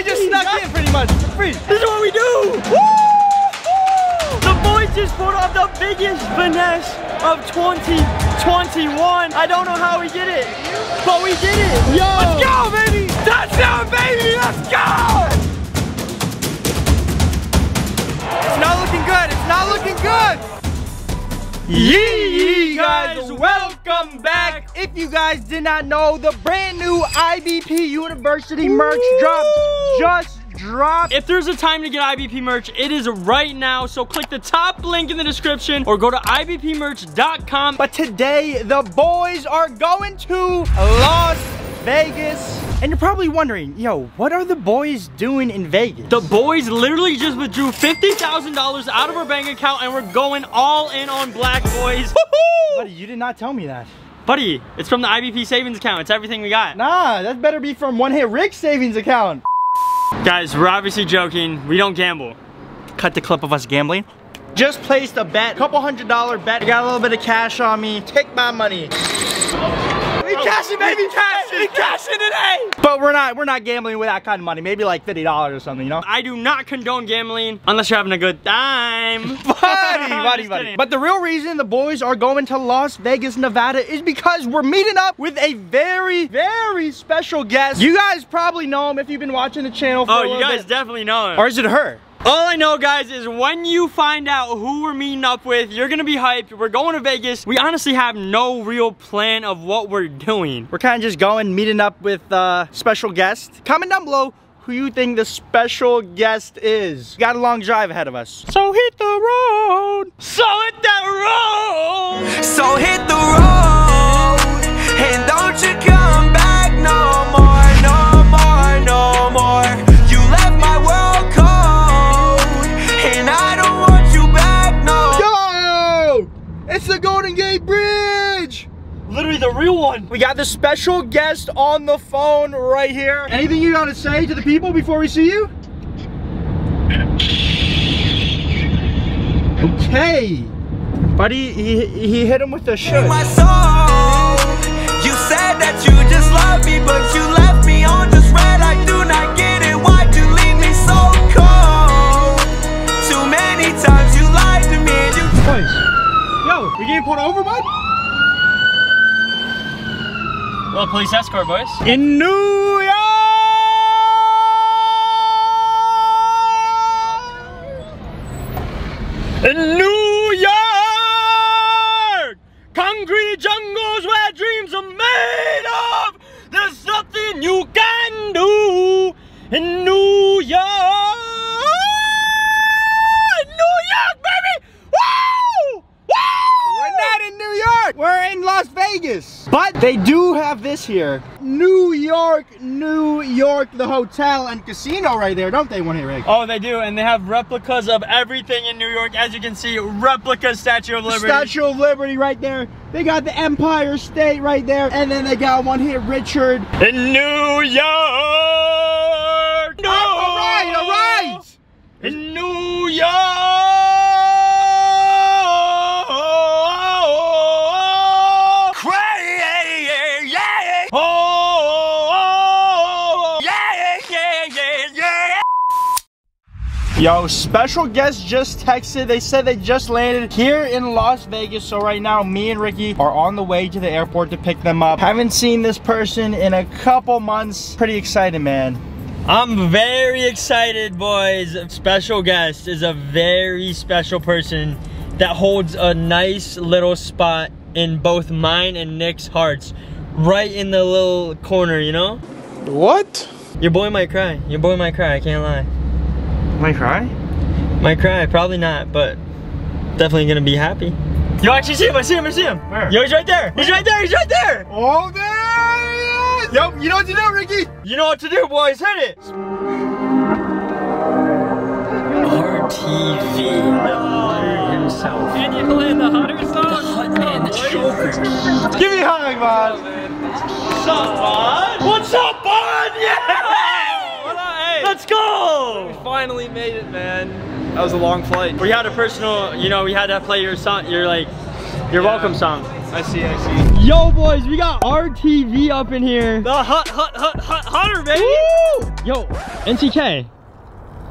We just snuck in pretty much for free. This is what we do. Woo! The boys just pulled off the biggest finesse of 2021. I don't know how we did it, but we did it. Yo. Let's go, baby. Touchdown, baby. Let's go. It's not looking good. It's not looking good. Yee guys, welcome back. If you guys did not know, the brand new IBP University merch drop just dropped. If there's a time to get IBP merch, it is right now. So click the top link in the description or go to ibpmerch.com. But today, the boys are going to Las Vegas. And you're probably wondering, yo, what are the boys doing in Vegas? The boys literally just withdrew $50,000 out of our bank account and we're going all in on black, boys. Buddy, you did not tell me that. Buddy, it's from the IBP savings account. It's everything we got. Nah, that better be from One Hit Rick's savings account. Guys, we're obviously joking. We don't gamble. Cut the clip of us gambling. Just placed a bet, $200 bet. I got a little bit of cash on me. Take my money. We cashing, baby, cashing. We cashing today. But we're not gambling with that kind of money. Maybe like $50 or something, you know? I do not condone gambling unless you're having a good time. buddy. But the real reason the boys are going to Las Vegas, Nevada is because we're meeting up with a very, very special guest. You guys probably know him if you've been watching the channel for a little bit. Oh, you guys definitely know him. Or is it her? All I know, guys, is when you find out who we're meeting up with, you're gonna be hyped. We're going to Vegas. We honestly have no real plan of what we're doing. We're kind of just going, meeting up with a special guest. Comment down below who you think the special guest is. We got a long drive ahead of us. So hit the road. So hit that road. So hit the road. And don't you come back no more, no more, no more. You left my world cold. It's the Golden Gate Bridge! Literally the real one. We got the special guest on the phone right here. Anything you gotta say to the people before we see you? Okay. Buddy, he hit him with the shit. My soul, you said that you just love me, but you left me on just red. I do not get it. Why'd you leave me so cold? Too many times you lied to me. We getting pulled over, bud? Well, police escort, boys. In New York! In New York! Concrete jungles where dreams are made of! There's something you can do in New York! We're in Las Vegas, but they do have this here. New York, the hotel and casino right there, don't they, One Hit Rick? Oh, they do, and they have replicas of everything in New York. As you can see, replica Statue of Liberty. Statue of Liberty right there. They got the Empire State right there, and then they got One Hit Richard. In New York! No! All right! In New York! Yo, special guest just texted. They said they just landed here in Las Vegas. So right now, me and Ricky are on the way to the airport to pick them up. Haven't seen this person in a couple months. Pretty excited, man. I'm very excited, boys. Special guest is a very special person that holds a nice little spot in both mine and Nick's hearts. Right in the little corner, you know? What? Your boy might cry. Your boy might cry, I can't lie. Might cry? Might cry, probably not, but definitely gonna be happy. Yo, actually see him, I see him. Where? Yo, he's right there. He's right there. Oh, there he is. Yo, you know what to do, Ricky. You know what to do, boys, hit it. RTV, the hunter himself. And you play the hunter song? The hut man, the chokers. Give me a hug, bud. What's up, bud? What's up, bud? Yeah! Let's go! We finally made it, man. That was a long flight. We had a personal, you know, we had to play your song, your welcome song. I see. Yo, boys, we got RTV up in here. The hut, hunter, baby! Woo! Yo, NCK,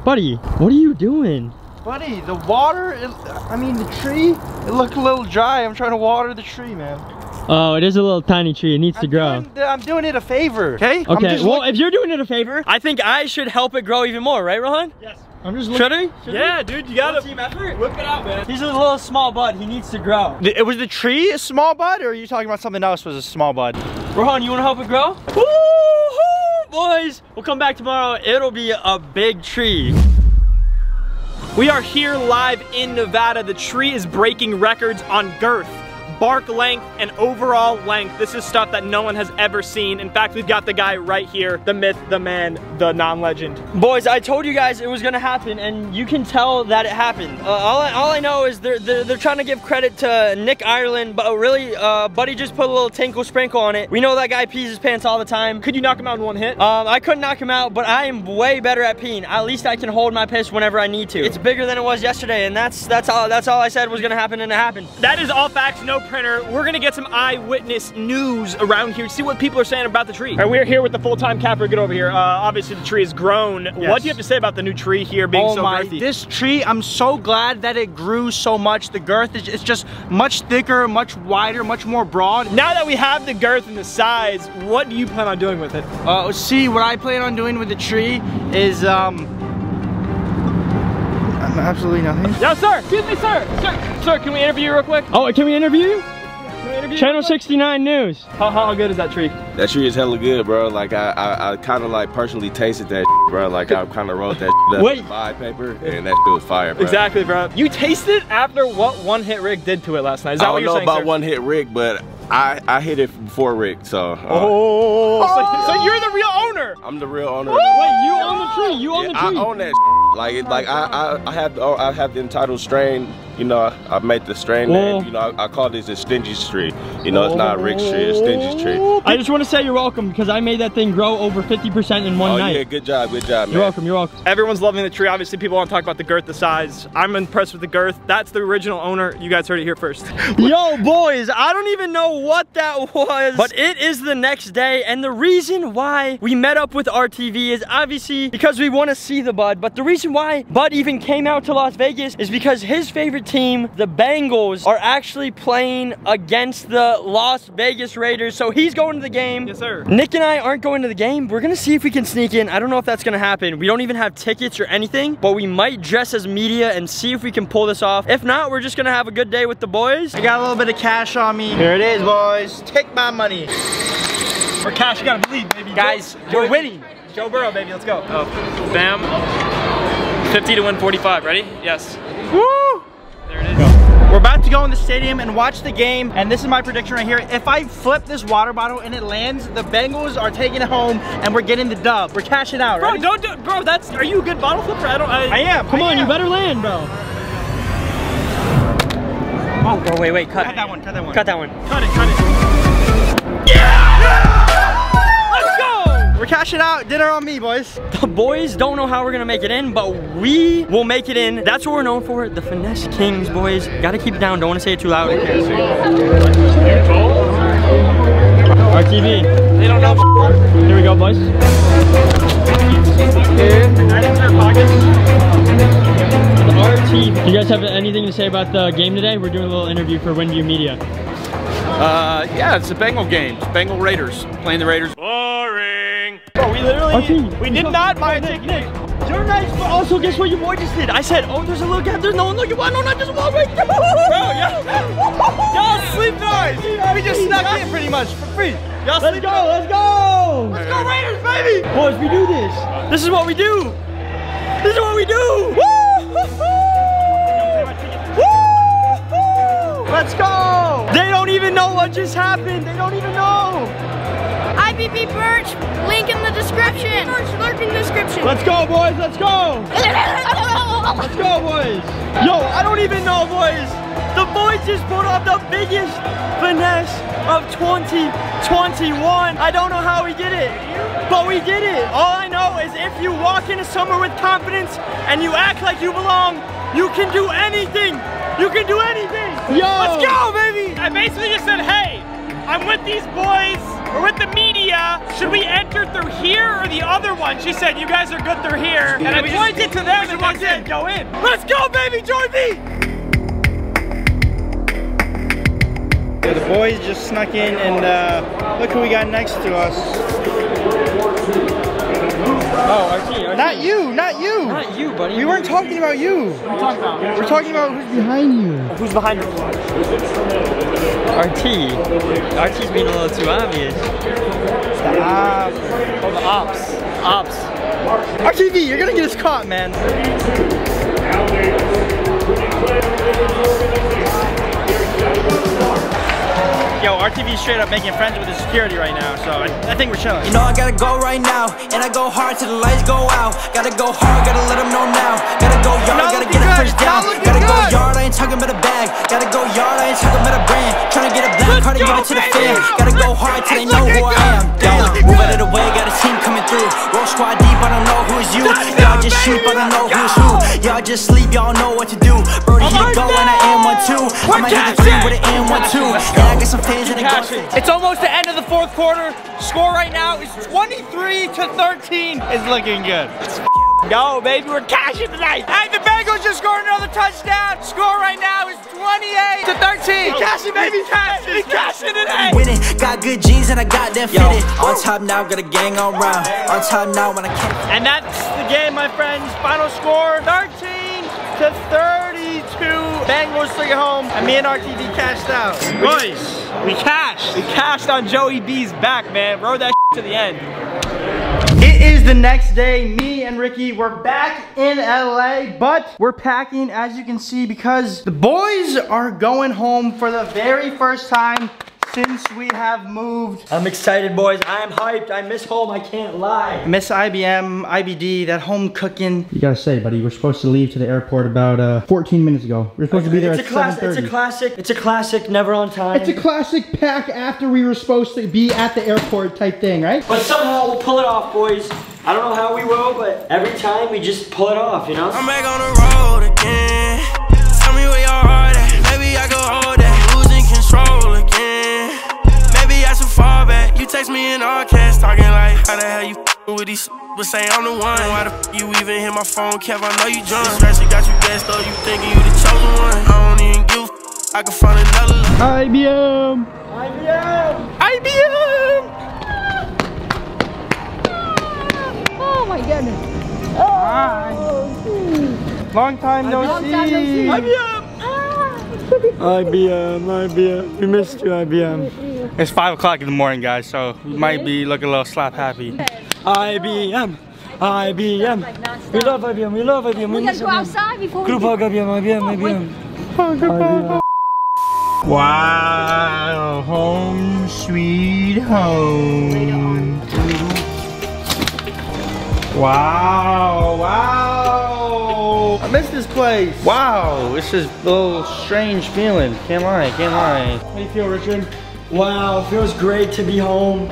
buddy, what are you doing? Buddy, the water is, I mean the tree, it looked a little dry. I'm trying to water the tree, man. Oh, it is a little tiny tree. It needs to grow. I'm doing it a favor, okay? Okay, well, if you're doing it a favor, I think I should help it grow even more, right, Rohan? Yes. I'm just looking. Should we? Yeah, dude, you gotta team effort. Whip it out, man. He's a little small bud. He needs to grow. It was the tree a small bud, or are you talking about something else was a small bud? Rohan, you wanna help it grow? Woohoo, boys! We'll come back tomorrow. It'll be a big tree. We are here live in Nevada. The tree is breaking records on girth, bark length, and overall length. This is stuff that no one has ever seen. In fact, we've got the guy right here, the myth, the man, the non-legend. Boys, I told you guys it was gonna happen, and you can tell that it happened. All I know is they're trying to give credit to Nick Ireland, but really, Buddy just put a little tinkle sprinkle on it. We know that guy pees his pants all the time. Could you knock him out in one hit? I couldn't knock him out, but I am way better at peeing. At least I can hold my piss whenever I need to. It's bigger than it was yesterday, and that's all I said was gonna happen, and it happened. That is all facts, no printer. We're gonna get some eyewitness news around here, see what people are saying about the tree. All right, we're here with the full-time capper. Get over here. Obviously the tree has grown. Yes. What do you have to say about the new tree here being so girthy? This tree, I'm so glad that it grew so much. The girth is it's just much thicker, much wider, much more broad. Now that we have the girth and the size, what do you plan on doing with it? See, what I plan on doing with the tree is absolutely nothing. No, sir. Excuse me, sir. Sir, can we interview you real quick? Oh, can we interview you? Channel 69 News. How good is that tree? That tree is hella good, bro. Like I kind of like personally tasted that, bro. Like I kind of rolled that up in my paper, and that was fire, bro. Exactly, bro. You tasted after what One Hit Rick did to it last night. Is that what you're saying, sir? I don't know about One Hit Rick, but I hit it before Rick, so. So you're the real owner. I'm the real owner. Wait, you own the tree? You own the tree? I own that. Like it's like I have the entitled strain, you know. I made the strain name, you know. I call this a stingy tree, you know. It's not a Rick's tree, it's a stingy tree. I just want to say you're welcome, because I made that thing grow over 50% in one night. Oh yeah, good job, man. You're welcome, you're welcome. Everyone's loving the tree. Obviously, people want to talk about the girth, the size. I'm impressed with the girth. That's the original owner. You guys heard it here first. Yo, boys, I don't even know what that was, but it is the next day, and the reason why we met up with RTV is obviously because we want to see the bud, but the reason why Bud even came out to Las Vegas is because his favorite team, the Bengals, are actually playing against the Las Vegas Raiders. So he's going to the game. Yes, sir. Nick and I aren't going to the game. We're gonna see if we can sneak in. I don't know if that's gonna happen. We don't even have tickets or anything, but we might dress as media and see if we can pull this off. If not, we're just gonna have a good day with the boys. I got a little bit of cash on me. Here it is, boys. Take my money. For cash, you gotta believe, baby. Guys, we're winning. Joe Burrow, baby. Let's go. Oh, bam. 50 to win 45, ready? Yes. Woo! There it is. Go. We're about to go in the stadium and watch the game, and this is my prediction right here. If I flip this water bottle and it lands, the Bengals are taking it home, and we're getting the dub. We're cashing out, right? Bro, don't do it. Bro, that's, are you a good bottle flipper? I am. Come on, you better land, bro. Oh, bro, wait, wait, cut that one, cut that one. Cut that one. Cut it, cut it. Yeah! We're cashing out, dinner on me, boys. The boys don't know how we're gonna make it in, but we will make it in. That's what we're known for, the finesse kings, boys. Gotta keep it down, don't wanna say it too loud. RTV, they don't know. Here we go, boys. RTV. You guys have anything to say about the game today? We're doing a little interview for Windview Media. Yeah, it's a Bengal game. It's Bengal Raiders, playing the Raiders. Boring. Bro, we literally, we did not buy a ticket. You're nice, but also guess what your boy just did? I said, oh, there's a little gap, there's no one looking, why don't I just walk right through? Bro, y'all sleep noise. We just snuck in pretty much for free. Y'all sleep noise. Let's go. Let's go Raiders, baby. Boys, we do this. This is what we do. This is what we do. Woo! Let's go! They don't even know what just happened. They don't even know. IBP merch, link in the description. Lurk in the description. Let's go, boys. Let's go. Let's go, boys. Yo, I don't even know, boys. The boys just pulled off the biggest finesse of 2021. I don't know how we did it, but we did it. All I know is if you walk into summer with confidence and you act like you belong, you can do anything. You can do anything. Yo. Let's go, baby! I basically just said, hey, I'm with these boys. We're with the media. Should we enter through here or the other one? She said, you guys are good through here. And I pointed to them and they said, go in. Let's go, baby, join me. The boys just snuck in, and look who we got next to us. Oh, our team. Not you, not you. Not you, buddy. We weren't talking about you. What are we talking about? We're talking about who's behind you. Who's behind you? RT. RT's being a little too obvious. Stop. Oh, the ops. Ops. RTV, you're gonna get us caught, man. Yo, RTV's straight up making friends with the security right now, so I think we're chilling. You know I gotta go right now, and I go hard till the lights go out. Gotta go hard, gotta let them know now. Gotta go yard, gotta get a first down. Gotta go yard, I ain't talking about a bag. Gotta go yard, I ain't talking about a brand. Tryna get a black card and give it to the fan. Gotta go hard till they know who I am. Yo, move out of the way, got a team coming through. Roll squad deep, I don't know who's you. Y'all just sheep, I don't know who's who. Y'all just sleep, y'all know what to do. Birdie hit a goal and I am 1-2. I might hit the 3 with an and 1-2. And I get some fans. It's almost the end of the fourth quarter. Score right now is 23-13. It's looking good. Let's go, baby. We're cashing tonight. And the Bengals just scored another touchdown. Score right now is 28-13. Cashing, baby. Cashing. Cashing today. Winning. Got good jeans and I got them fitted. On top now, got a gang on round. On top now when I can't. And that's the game, my friends. Final score 13-32. Bengals took it home, and me and RTV cashed out. Boys, we cashed. We cashed on Joey B's back, man. Rode that to the end. It is the next day. Me and Ricky, we're back in LA, but we're packing, as you can see, because the boys are going home for the very first time since we have moved. I'm excited, boys. I am hyped. I miss home. I can't lie. Miss IBM, IBD, that home cooking. You gotta say, buddy, we're supposed to leave to the airport about 14 minutes ago. We're supposed to be there at 7:30. It's a classic, never on time. It's a classic pack after we were supposed to be at the airport type thing, right? But somehow we'll pull it off, boys. I don't know how we will, but every time we just pull it off, you know? I'm back on the road again. Tell me where your heart at. Maybe I go hold that. Losing control again. I should fall back. You text me in all cash, talking like, how the hell you f***ing with these but say I'm the one. Why the f*** you even hit my phone, Kev? I know you drunk. Stress got you gassed up, you thinking you the chosen one. I don't even give a f***, I can find another IBM. IBM. IBM. Oh my goodness. Oh. Hi. Long time no see. IBM. IBM, IBM. We missed you, IBM. It's 5 o'clock in the morning, guys, so we might be looking a little slap happy. IBM, IBM. We love IBM, we love IBM. We gotta go outside before we hug IBM, IBM, IBM. Wow, home sweet home. Wow, wow. I miss this place. Wow, this is a little strange feeling. Can't lie, can't lie. How do you feel, Richard? Wow, feels great to be home.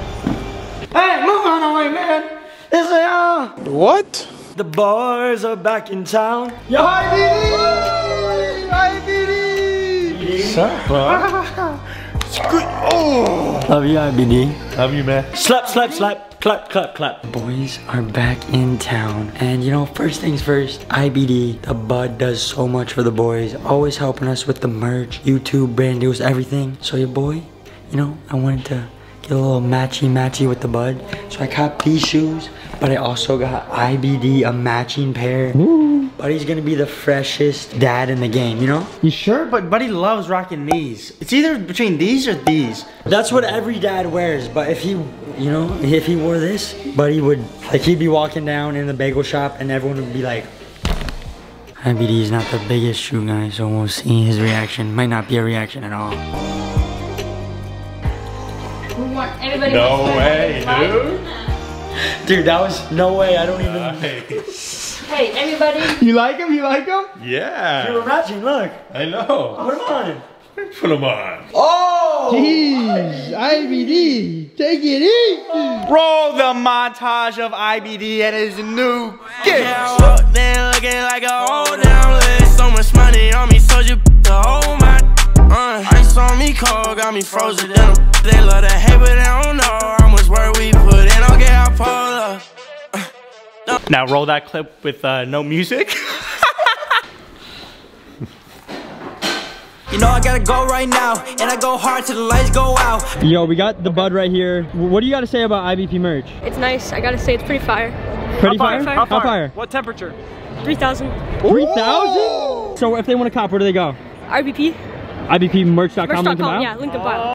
Hey, move on away, man. It's a what? The bars are back in town. Yo, IBD! IBD! Sup, bro? It's good. Oh! Love you, IBD. Love you, man. Slap, slap, slap. Clap, clap, clap. The boys are back in town. And you know, first things first, IBD, the bud does so much for the boys. Always helping us with the merch, YouTube, brand deals, everything. So your boy, you know, I wanted to get a little matchy-matchy with the bud. So I got these shoes, but I also got IBD, a matching pair. Ooh. Buddy's gonna be the freshest dad in the game, you know? You sure? But Buddy loves rocking these. It's either between these or these. That's what every dad wears, but if he, you know, if he wore this, Buddy would, like, he'd be walking down in the bagel shop and everyone would be like, IBD is not the biggest shoe guy, so we'll see his reaction. Might not be a reaction at all. No way, dude. Dude, that was no way. I don't even. Hey, everybody. You like him? You like him? Yeah. You were matching. Look. I know. Put him on. Put him on. Oh. Jeez, IBD, take it easy. Roll the montage of IBD and his new kid. Then looking like a old down list. So much money on me, so you hold my. I saw on me cold, got me frozen in them. They love to hate, but they don't know how much work we put in. I'll get out polar. No. Now roll that clip with no music. You know I gotta go right now, and I go hard till the lights go out. Yo, we got the bud right here. What do you gotta say about IBP merch? It's nice. I gotta say it's pretty fire. Pretty fire? How fire? What temperature? 3,000. 3,000? So if they want to cop, where do they go? IBP. ibpmerch.com. Yeah, link in bio.